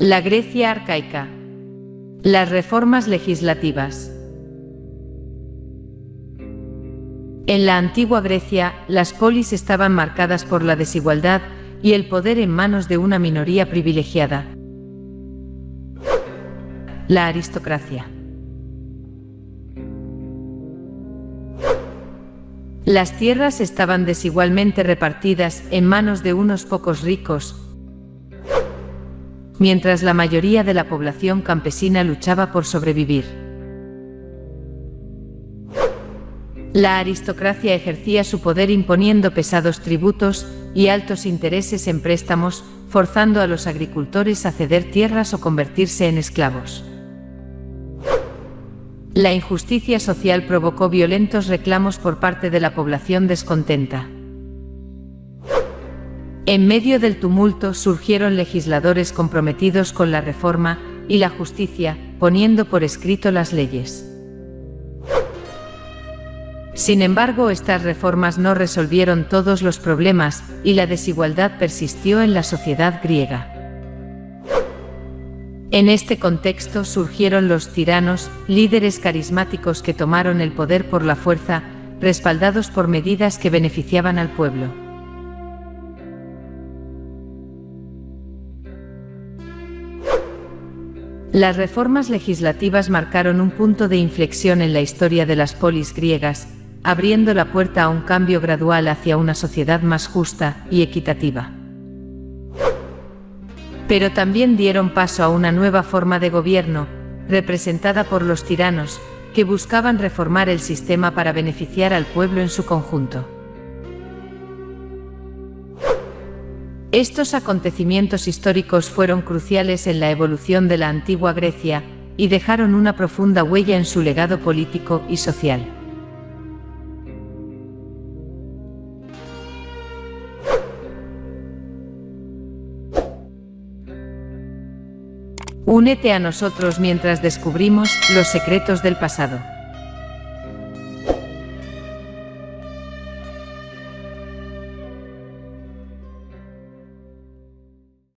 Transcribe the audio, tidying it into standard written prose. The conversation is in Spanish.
La Grecia arcaica. Las reformas legislativas. En la antigua Grecia, las polis estaban marcadas por la desigualdad y el poder en manos de una minoría privilegiada: la aristocracia. Las tierras estaban desigualmente repartidas en manos de unos pocos ricos, mientras la mayoría de la población campesina luchaba por sobrevivir. La aristocracia ejercía su poder imponiendo pesados tributos y altos intereses en préstamos, forzando a los agricultores a ceder tierras o convertirse en esclavos. La injusticia social provocó violentos reclamos por parte de la población descontenta. En medio del tumulto surgieron legisladores comprometidos con la reforma y la justicia, poniendo por escrito las leyes. Sin embargo, estas reformas no resolvieron todos los problemas y la desigualdad persistió en la sociedad griega. En este contexto surgieron los tiranos, líderes carismáticos que tomaron el poder por la fuerza, respaldados por medidas que beneficiaban al pueblo. Las reformas legislativas marcaron un punto de inflexión en la historia de las polis griegas, abriendo la puerta a un cambio gradual hacia una sociedad más justa y equitativa. Pero también dieron paso a una nueva forma de gobierno, representada por los tiranos, que buscaban reformar el sistema para beneficiar al pueblo en su conjunto. Estos acontecimientos históricos fueron cruciales en la evolución de la antigua Grecia y dejaron una profunda huella en su legado político y social. Únete a nosotros mientras descubrimos los secretos del pasado.